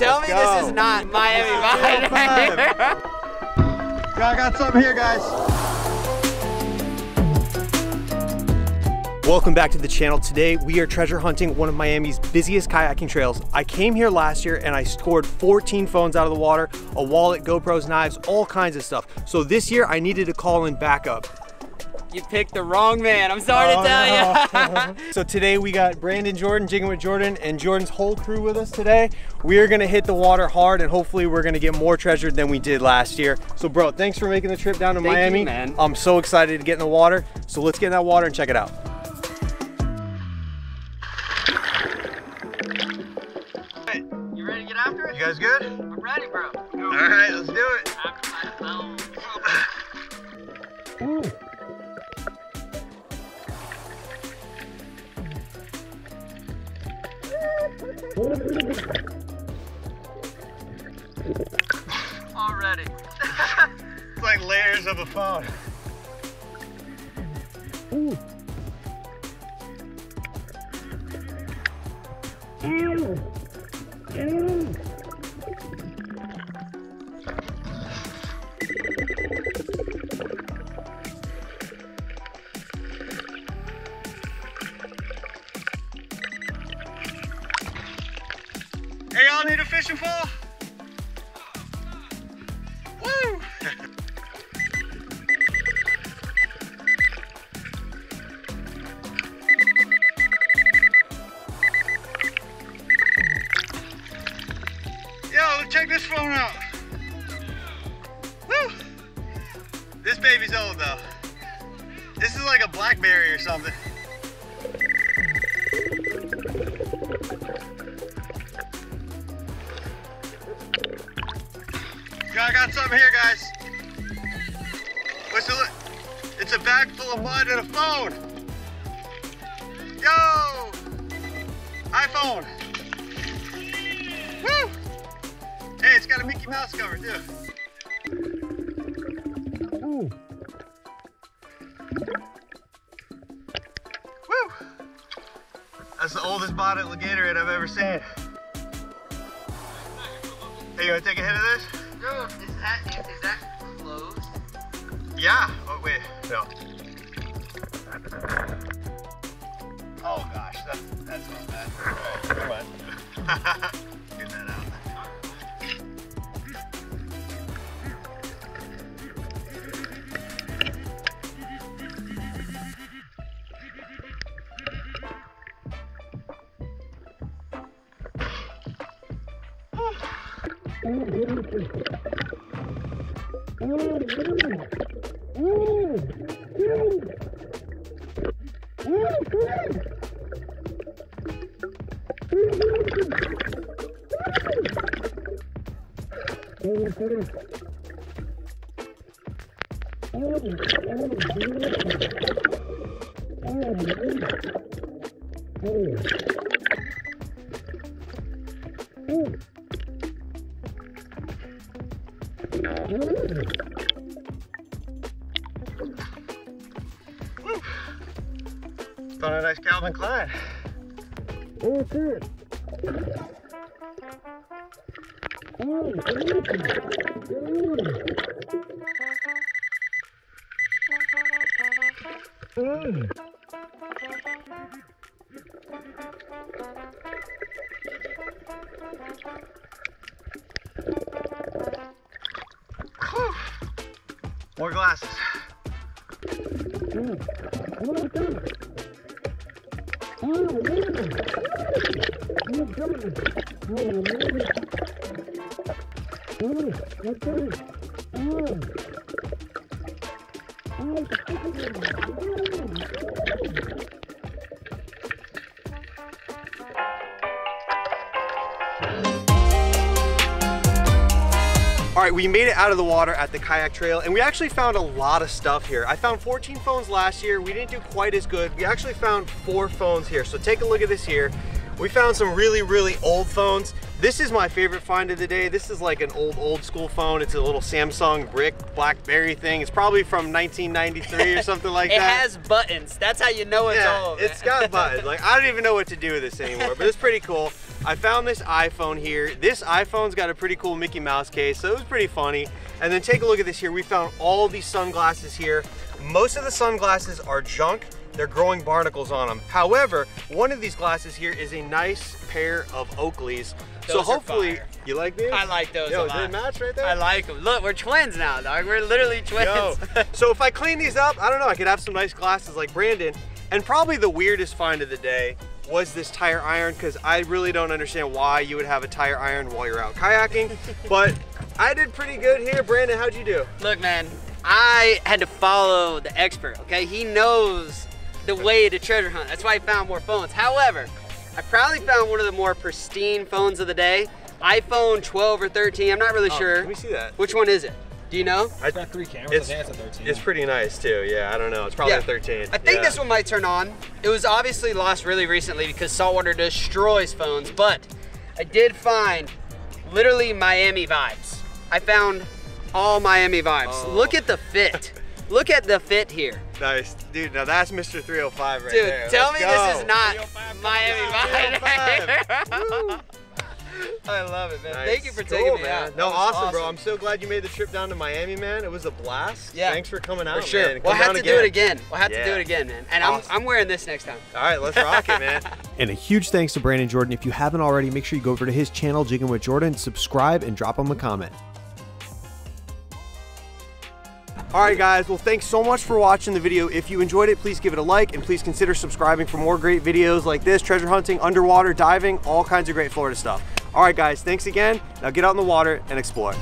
Tell me this is not Miami Vice right here. I got something here, guys. Welcome back to the channel. Today we are treasure hunting one of Miami's busiest kayaking trails. I came here last year and I scored 14 phones out of the water, a wallet, GoPros, knives, all kinds of stuff. So this year I needed to call in backup. You picked the wrong man, I'm sorry to tell you. So today we got Brandon Jordan, Jiggin' with Jordan, and Jordan's whole crew with us today. We're gonna hit the water hard and hopefully we're gonna get more treasure than we did last year. So bro, thanks for making the trip down to Miami. Thank you, man. I'm so excited to get in the water. So let's get in that water and check it out. You ready to get after it? You guys good? I'm ready, bro. All right, let's do it. Ooh. Already. It's like layers of a phone. Ooh. Ew. Ew. Hey, y'all need a fishing pole? Woo! Yo, check this phone out. Woo! This baby's old though. This is like a BlackBerry or something. I got something here, guys. What's it look? It's a bag full of mud and a phone. Yo! iPhone. Woo! Hey, it's got a Mickey Mouse cover, too. Ooh. Woo! That's the oldest bottle of Gatorade I've ever seen. Hey, you want to take a hit of this? No, is that closed? Yeah. Oh wait, no. Oh gosh, that's not bad. Alright, come on. Get that out. Found a nice Calvin Klein. Oh, good. More glasses. All right, we made it out of the water at the kayak trail and we actually found a lot of stuff here. I found 14 phones last year. We didn't do quite as good. We actually found 4 phones here. So take a look at this here. We found some really, really old phones. This is my favorite find of the day. This is like an old school phone. It's a little Samsung brick BlackBerry thing. It's probably from 1993 or something like that. It has buttons. That's how you know it's old. It's got buttons. Like I don't even know what to do with this anymore, but it's pretty cool. I found this iPhone here. This iPhone's got a pretty cool Mickey Mouse case, so it was pretty funny. And then take a look at this here. We found all these sunglasses here. Most of the sunglasses are junk. They're growing barnacles on them. However, one of these glasses here is a nice pair of Oakleys. Those so hopefully, you like these? I like those a lot. They match right there? I like them. Look, we're twins now, dog. We're literally twins. So if I clean these up, I don't know, I could have some nice glasses like Brandon. And probably the weirdest find of the day was this tire iron, because I really don't understand why you would have a tire iron while you're out kayaking. But I did pretty good here. Brandon, how'd you do? Look, man, I had to follow the expert, okay? He knows the way to treasure hunt. That's why I found more phones. However, I probably found one of the more pristine phones of the day. iPhone 12 or 13, I'm not really sure. Can we see that? Which one is it? Do you know? It's got three cameras, I think it's a 13. It's pretty nice too, yeah, I don't know. It's probably a 13. I think this one might turn on. It was obviously lost really recently because saltwater destroys phones, but I did find literally Miami vibes. I found all Miami vibes. Oh. Look at the fit. Look at the fit here. Nice. Dude, now that's Mr. 305 right there. Dude, tell me this is not Miami vibe. I love it, man. Nice. Thank you for taking me out. No, awesome, bro. I'm so glad you made the trip down to Miami, man. It was a blast. Yeah. Thanks for coming out, man. We'll have to do it again. We'll have to do it again, man. And I'm wearing this next time. All right, let's rock it, man. And a huge thanks to Brandon Jordan. If you haven't already, make sure you go over to his channel, Jiggin' with Jordan, subscribe, and drop him a comment. All right, guys, well, thanks so much for watching the video. If you enjoyed it, please give it a like and please consider subscribing for more great videos like this, treasure hunting, underwater, diving, all kinds of great Florida stuff. All right, guys, thanks again. Now get out in the water and explore.